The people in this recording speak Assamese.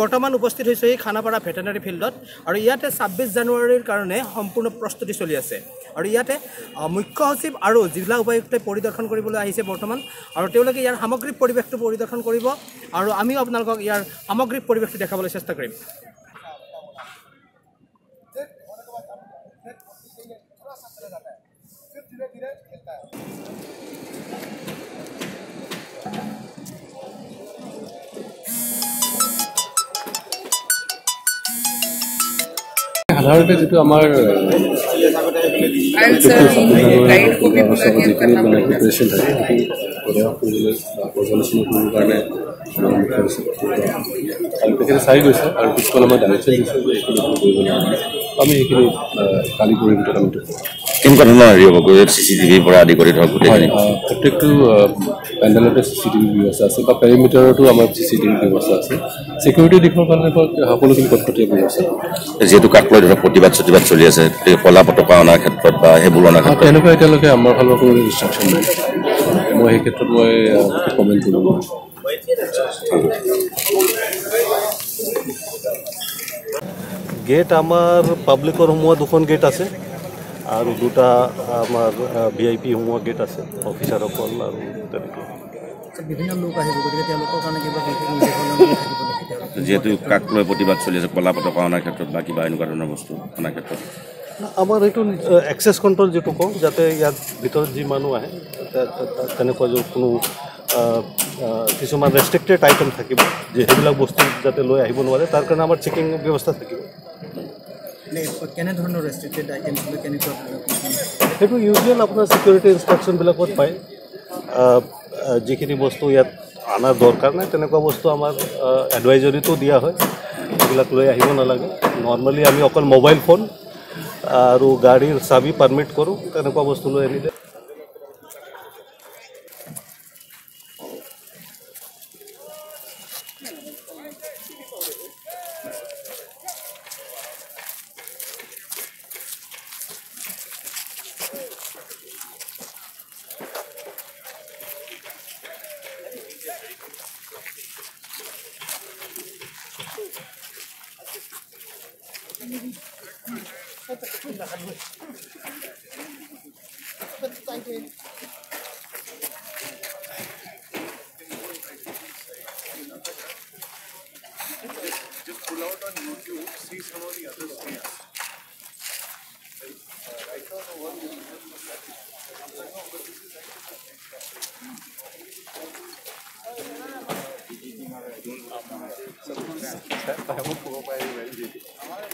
বর্তমান উপস্থিত হয়েছে এই খানাপাড়া ভেটেনারি ফিল্ডত আর ইয়াতে 26 জানুয়ারির কারণে সম্পূর্ণ প্রস্তুতি চলি আছে আর ইয়াতে মুখ্য সচিব আর জিলা উপায়ুক্তে পরিদর্শন কৰিবলৈ আহিছে বর্তমান আর তেওঁলোকে ইয়াৰ সামগ্রিক পৰিৱেশটো পরিদর্শন কৰিব আর আমি আপোনালোকক ইয়াৰ সামগ্রিক পৰিৱেশটো দেখাবলৈ চেষ্টা কৰিম। साधारणतः जो हमारे प्रिपरेशन है प्रत्येक पैनल सीसीटीवी व्यवस्था आसे पेरिमिटर सीसीटीवी व्यवस्था आसे सिक्योरिटी दिखर कारण प्रतिबाद प्रतिबाद चलि আছে কলা পতাকা অনার ক্ষেত্ৰত বা হেবুল অনার ক্ষেত্ৰত এনেকৈ এতিয়ালৈকে আমাৰ ফালৰ কোনো ইনস্ট্ৰাকশন নাই। মই এই ক্ষেত্ৰত মই কমেন্ট কৰিম। গেট আমাৰ পাব্লিকৰ সমূহ দুখন গেট আছে আৰু দুটা আমাৰ ভিআইপি সমূহ গেট আছে অফিচাৰৰ কল আৰু তেনেকৈ বিভিন্ন লোক আহিব গতিকে তেওঁলোকৰ কাৰণে কিবা বিশেষ যেহেতু কাক লৈ প্রতিবাদ চলি আছে কলা পতাকা অনার ক্ষেত্রে বা কিনা এনেকুৱা ধৰণৰ বস্তু অনার ক্ষেত্রে আমার এই এক্সেস কন্ট্রোল যে কম যাতে ইয়াত ভিতর যি মানুষ আহে তেনেকুৱা কোনো কিছু রেস্ট্রিক্টেড আইটেম থাকিব যে সেইবিলাক বস্তু যাতে লৈ আহিব নোৱাৰে তাৰ কাৰণে আমাৰ চেকিং ব্যৱস্থা থাকিব। কেনে ধৰণৰ ৰেস্ট্রিক্টেড আইটেম কেনেকুৱা সেইটো ইউজুৱেল আপোনাৰ সিকিউরিটি ইনস্ট্রাকশনবিলাকত পায় যিখিনি বস্তু ইয়াত আনার দরকার নাই তেনেকুৱা বস্তু আমার এডভাইজরিতো দিয়া হয় এইবিলাক লৈ আহিব নালাগে। নর্মালি আমি অকল মোবাইল ফোন আর গাড়ির চাবি পারমিট করো তেনেকুৱা বস্তু লৈ আনিলে just pull out on YouTube, see some of the other videos. Right now the one you have to set sometimes over this is like a subject. Sometimes I have a profile very good.